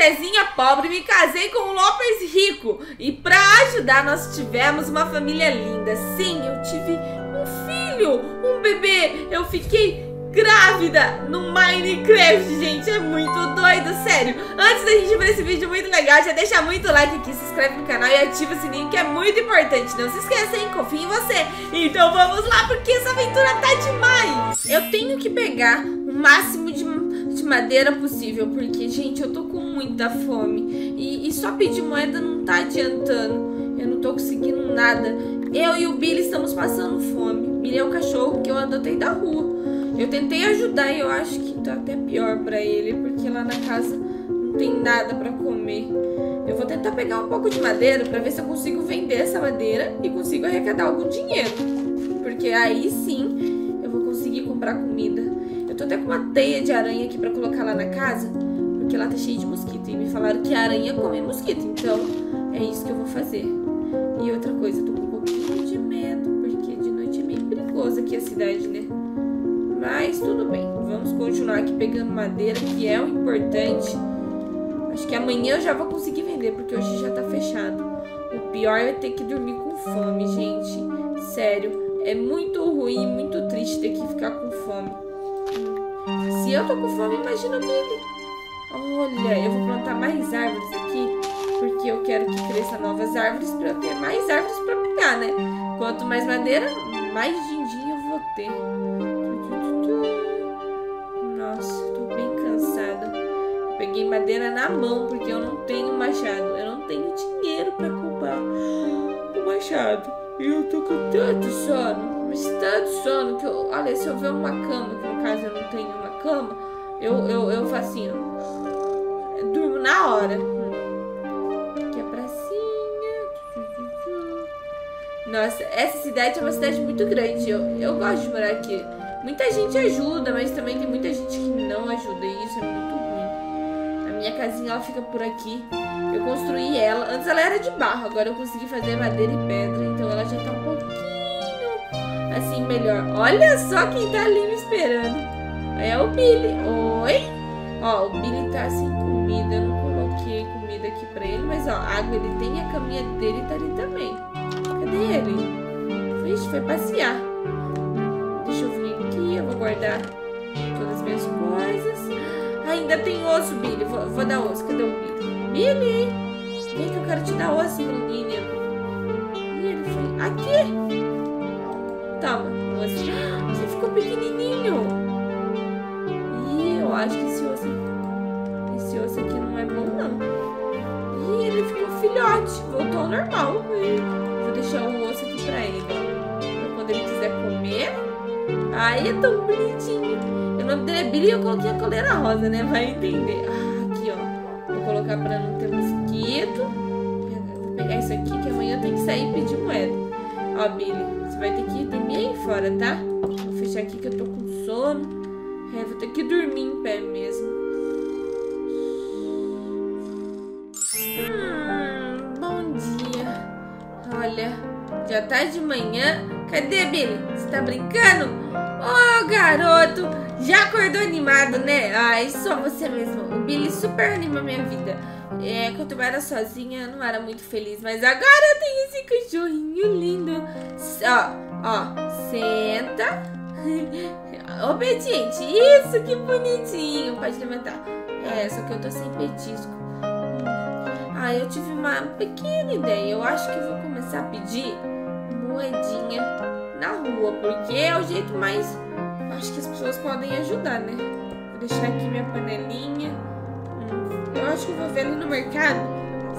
Estezinha pobre, me casei com o Lopes rico. E pra ajudar, nós tivemos uma família linda. Sim, eu tive um filho, um bebê. Eu fiquei grávida no Minecraft, gente. É muito doido, sério. Antes da gente ir pra esse vídeo muito legal, já deixa muito like aqui, se inscreve no canal e ativa o sininho, que é muito importante. Não se esqueça, hein? Confia em você. Então vamos lá, porque essa aventura tá demais. Eu tenho que pegar o máximo de madeira possível, porque, gente, eu tô com muita fome. E só pedir moeda não tá adiantando. Eu não tô conseguindo nada. Eu e o Billy estamos passando fome. Billy é o cachorro que eu adotei da rua. Eu tentei ajudar e eu acho que tá até pior pra ele, porque lá na casa não tem nada pra comer. Eu vou tentar pegar um pouco de madeira pra ver se eu consigo vender essa madeira e consigo arrecadar algum dinheiro. Porque aí sim eu vou conseguir comprar comida. Eu tô até com uma teia de aranha aqui pra colocar lá na casa, porque lá tá cheio de mosquito. E me falaram que a aranha come mosquito, então é isso que eu vou fazer. E outra coisa, eu tô com um pouquinho de medo, porque de noite é meio perigoso aqui a cidade, né? Mas tudo bem, vamos continuar aqui pegando madeira, que é o importante. Acho que amanhã eu já vou conseguir vender, porque hoje já tá fechado. O pior é ter que dormir com fome, gente. Sério, é muito ruim, muito triste ter que ficar com fome. Se eu tô com fome, imagina o Billy. Olha, eu vou plantar mais árvores aqui, porque eu quero que cresça novas árvores pra eu ter mais árvores pra pegar, né? Quanto mais madeira, mais din-din eu vou ter. Nossa, tô bem cansada. Eu peguei madeira na mão, porque eu não tenho machado. Eu não tenho dinheiro pra comprar o machado. E eu tô com tanto sono, mas tanto sono, que eu... Olha, se eu ver uma cama, que no caso eu não tenho uma cama, eu faço assim, ó. Eu durmo na hora. Aqui é a pracinha. Nossa, essa cidade é uma cidade muito grande. Eu gosto de morar aqui. Muita gente ajuda, mas também tem muita gente que não ajuda, e isso é muito ruim. A minha casinha, ela fica por aqui. Eu construí ela. Antes ela era de barro, agora eu consegui fazer madeira e pedra. Então ela já tá um pouquinho assim melhor. Olha só quem tá ali me esperando. É o Billy. Oi? Ó, o Billy tá sem comida. Eu não coloquei comida aqui pra ele, mas ó, a água ele tem, a caminha dele tá ali também. Cadê ele? Vixe, foi passear. Deixa eu ver. Eu vou guardar todas as minhas coisas. Ainda tem osso, Billy. Vou dar osso. Cadê o Billy? Billy! Vem que eu quero te dar osso, menina. E ele foi... Aqui! Toma, osso. Você ficou pequenininho. E eu acho que esse osso aqui não é bom, não. E ele ficou filhote. Voltou ao normal. Vou deixar o osso aqui pra ele. Pra quando ele quiser comer... Ai, é tão bonitinho. O nome dele é Billy e eu coloquei a coleira rosa, né? Vai entender. Ah, aqui, ó. Vou colocar pra não ter mosquito. Vou pegar isso aqui, que amanhã eu tenho que sair e pedir moeda. Ó, Billy, você vai ter que dormir aí fora, tá? Vou fechar aqui que eu tô com sono. É, vou ter que dormir em pé mesmo. Bom dia. Olha, já tá de manhã. Cadê, Billy? Você tá brincando? Oh, garoto! Já acordou animado, né? Ai, só você mesmo. O Billy super anima a minha vida. É, quando eu era sozinha, eu não era muito feliz. Mas agora eu tenho esse cachorrinho lindo. Ó, senta. Obediente. Isso, que bonitinho. Pode levantar. É, só que eu tô sem petisco. Ah, eu tive uma pequena ideia. Eu acho que eu vou começar a pedir moedinha na rua, porque é o jeito mais... Acho que as pessoas podem ajudar, né? Vou deixar aqui minha panelinha. Eu acho que eu vou ver ali no mercado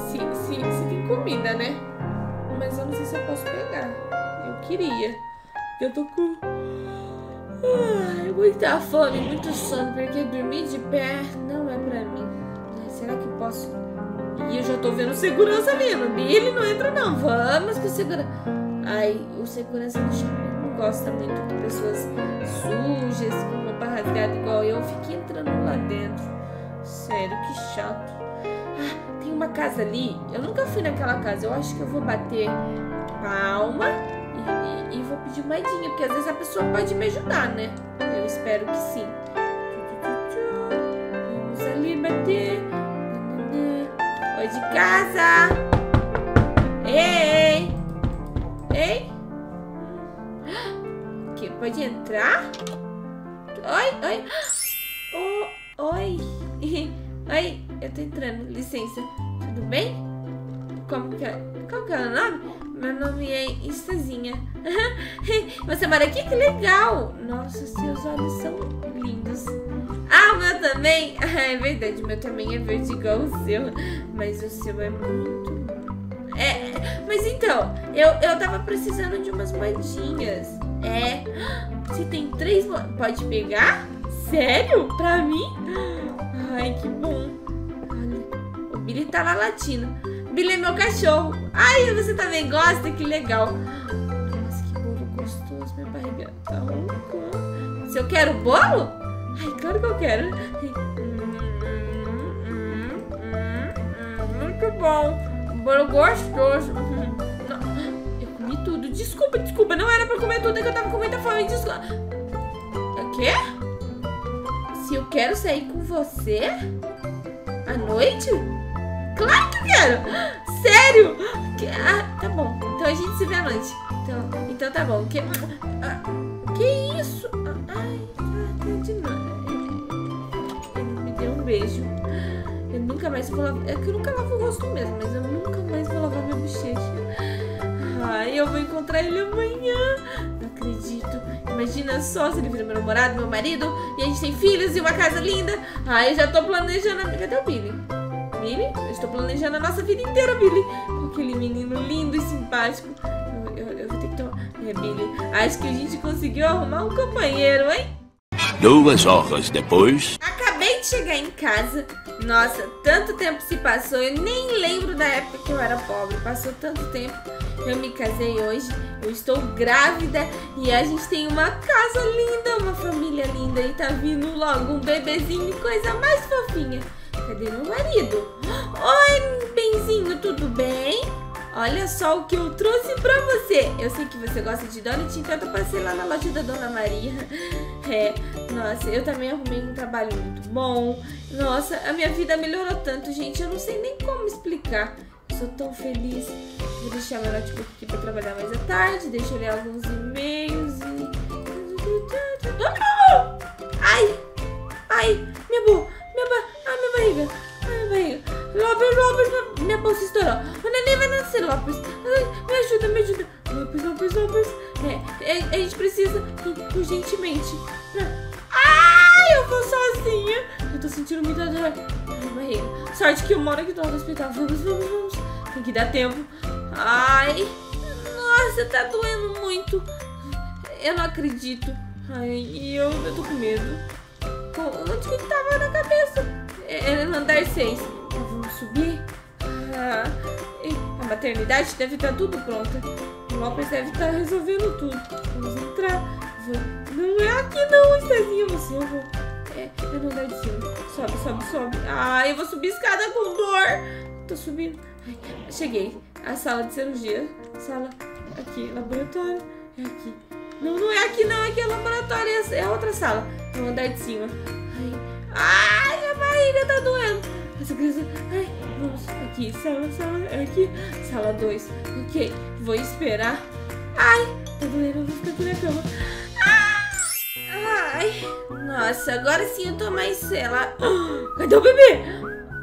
se tem comida, né? Mas eu não sei se eu posso pegar. Eu queria. Eu tô com... Ai, muita fome, muito sono, porque dormir de pé não é pra mim. Será que eu posso... E eu já tô vendo segurança vindo. Billy, não entra não. Vamos com segurança. Ai, o segurança do shopping não gosta muito de pessoas sujas, com roupa rasgada igual eu. Fiquei entrando lá dentro. Sério, que chato. Ah, tem uma casa ali. Eu nunca fui naquela casa. Eu acho que eu vou bater palma e vou pedir moedinha, porque às vezes a pessoa pode me ajudar, né? Eu espero que sim. Vamos ali bater. casa. Ei! Ei! Que pode entrar? Oi, oi! Oh, oi! Oi, eu tô entrando, licença. Tudo bem? Como que é o nome? Meu nome é Estezinha. Você mora aqui? Que legal! Nossa, seus olhos são lindos. Ah, o meu também? É verdade, o meu também é verde igual o seu. Mas o seu é muito bom. É, mas então, eu tava precisando de umas moedinhas. É, você tem 3 moedinhas. Pode pegar? Sério? Pra mim? Ai, que bom. Olha, o Billy tá lá latindo. Billy é meu cachorro. Ai, você também gosta? Que legal. Nossa, que bolo gostoso. Minha barriga tá louca. Se eu quero bolo? Ai, claro que eu quero. Muito bom. Bolo gostoso. Não, eu comi tudo. Desculpa, desculpa. Não era pra comer tudo, é que eu tava com muita fome. Desculpa. O quê? Se eu quero sair com você? À noite? Claro que eu quero! Sério? Ah, tá bom. Então a gente se vê à noite. Então tá bom. Que isso? Ai, tá de novo. Ele me deu um beijo. Eu nunca mais vou lavar. É que eu nunca lavo o rosto mesmo, mas eu nunca mais vou lavar minha bochecha. Ai, eu vou encontrar ele amanhã. Não acredito. Imagina só se ele vira meu namorado, meu marido, e a gente tem filhos e uma casa linda. Ai, eu já tô planejando. Cadê o Billy? Billy? Eu estou planejando a nossa vida inteira, Billy. Aquele menino lindo e simpático. Eu vou ter que tomar... É, Billy, acho que a gente conseguiu arrumar um companheiro, hein? 2 horas depois... Acabei de chegar em casa. Nossa, tanto tempo se passou. Eu nem lembro da época que eu era pobre. Passou tanto tempo. Eu me casei hoje. Eu estou grávida. E a gente tem uma casa linda, uma família linda. E tá vindo logo um bebezinho, coisa mais fofinha. Cadê meu marido? Oi, benzinho, tudo bem? Olha só o que eu trouxe pra você. Eu sei que você gosta de donut, então eu passei lá na loja da Dona Maria. É, nossa, eu também arrumei um trabalho muito bom. Nossa, a minha vida melhorou tanto, gente. Eu não sei nem como explicar. Eu sou tão feliz. Vou deixar meu notebook aqui pra trabalhar mais à tarde. Deixa eu ler alguns e-mails e... Ai! Ai! Minha barriga. Lopes, minha bolsa estourou. O neném vai nascer, Lopes. Me ajuda, me ajuda. Lopes. A gente precisa ir urgentemente. Ai, eu vou sozinha. Eu tô sentindo muita dor. Ai, barriga. Sorte que eu moro aqui no hospital. Vamos. Tem que dar tempo. Ai. Nossa, tá doendo muito. Eu não acredito. Ai, eu tô com medo. Onde que tava na cabeça? Era no andar 6. Vamos subir? Ah, a maternidade deve estar tudo pronta. O Lopes deve estar resolvendo tudo. Vamos entrar. Não é aqui não, Estezinha. Você vou. É no andar de cima. Sobe. Ah, eu vou subir escada com dor. Tô subindo. Ai, cheguei. A sala de cirurgia. Sala aqui, laboratório. É aqui. Não é aqui não, aqui é laboratório, é outra sala. É o andar de cima. Ai, minha barriga tá doendo. Essa criança... Ai, vamos aqui, sala, aqui. Sala 2, ok. Vou esperar. Ai, tá doendo, eu vou ficar aqui na cama. Ai, nossa, agora sim eu tô mais, sei lá. Cadê o bebê?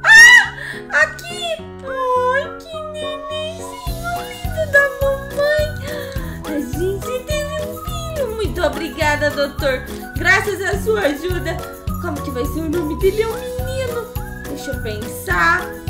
Ah, aqui. Ai, que nenenzinho lindo da mamãe. A gente tem... Muito obrigada, doutor. Graças à sua ajuda. Como que vai ser o nome dele? É um menino. Deixa eu pensar.